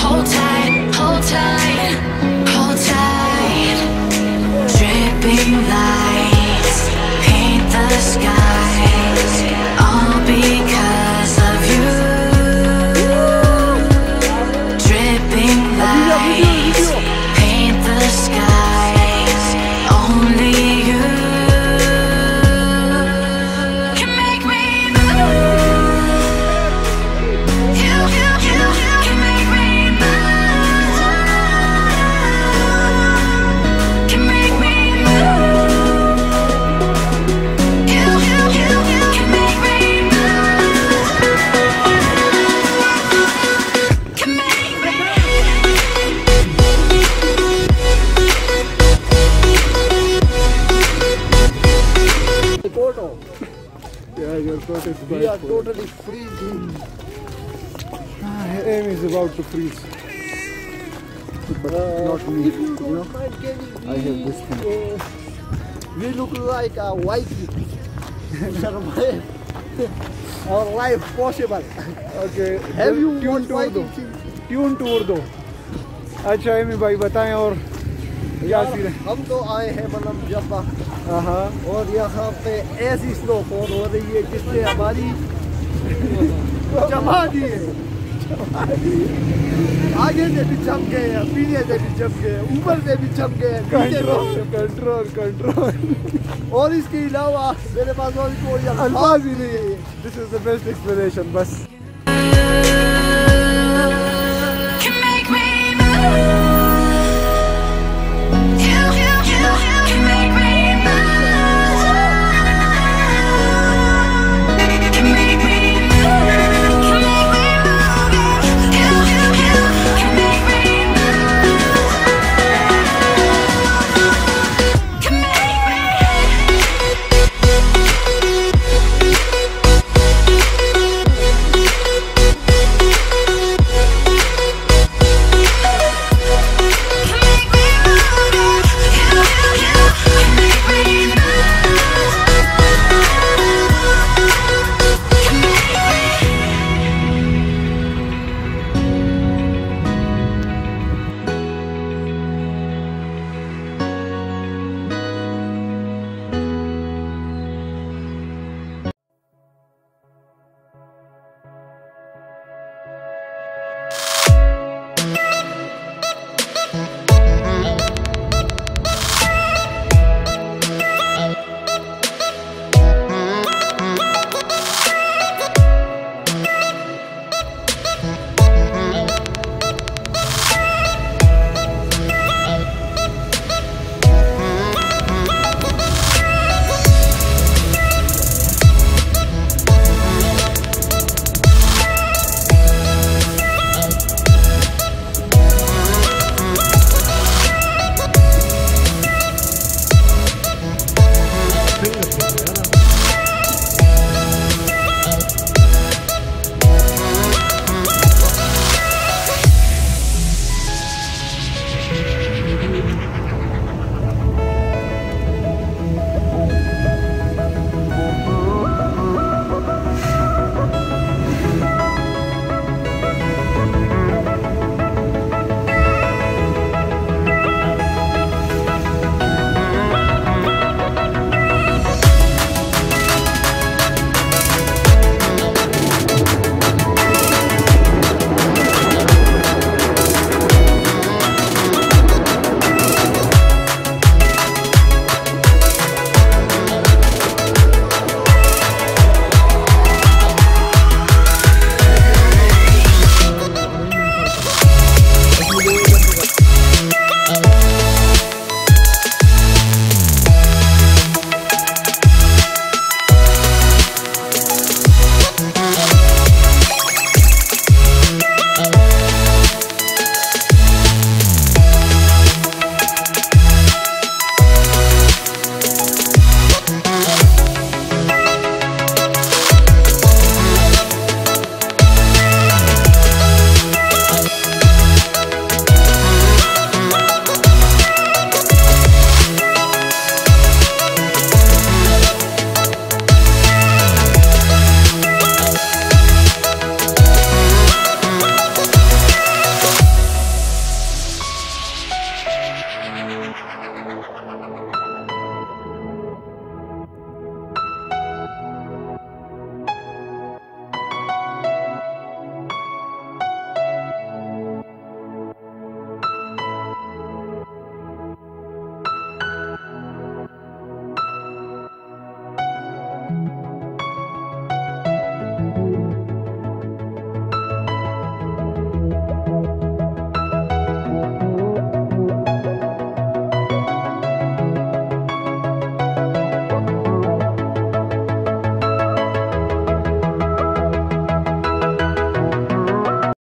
Hold tight, hold tight. Dripping lights paint the skies, all because of you. Dripping lights paint the skies, only you. We are totally freezing. Amy is about to freeze. But not me, you know? I have this thing. We look like a Vikings. Survive our life possible. Okay. Have you tune tour though? Tune tour though. अच्छा Amy भाई बताएं और क्या scene है? हम तो आए हैं मतलब जब्बा और यहाँ पे ऐसी स्नोफॉल हो रही है जिसने हमारी जमा दी है, आगे से भी जम गए हैं, पीछे से भी जम गए हैं, ऊपर से भी जम गए हैं, कंट्रोल और इसके अलावा मेरे पास और कोई अल्फाज ही नहीं है। This is the best explanation बस।